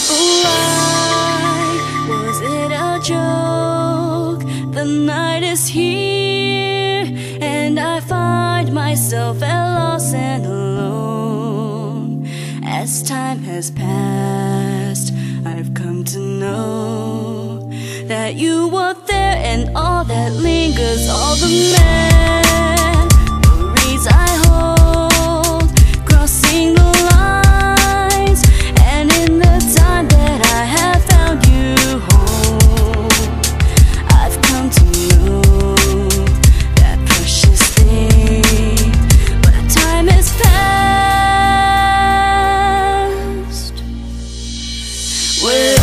simple lie, was it a joke? The night is here, and I find myself at loss and alone. As time has passed, I've come to know that you were there, and all that lingers, all the memories I hold, crossing the lines. And in the time that I have found you home, I've come to know that precious thing. But time has passed.